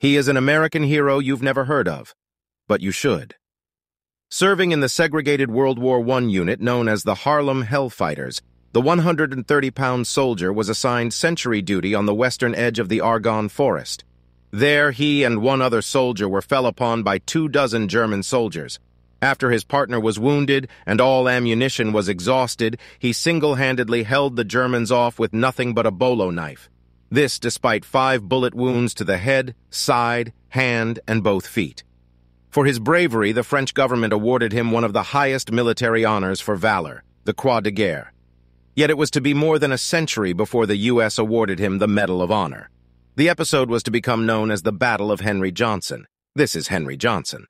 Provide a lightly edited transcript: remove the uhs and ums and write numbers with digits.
He is an American hero you've never heard of, but you should. Serving in the segregated World War I unit known as the Harlem Hellfighters, the 130-pound soldier was assigned sentry duty on the western edge of the Argonne Forest. There, he and one other soldier were fell upon by 24 German soldiers. After his partner was wounded and all ammunition was exhausted, he single-handedly held the Germans off with nothing but a bolo knife. This despite 5 bullet wounds to the head, side, hand, and both feet. For his bravery, the French government awarded him one of the highest military honors for valor, the Croix de Guerre. Yet it was to be more than a century before the U.S. awarded him the Medal of Honor. The episode was to become known as the Battle of Henry Johnson. This is Henry Johnson.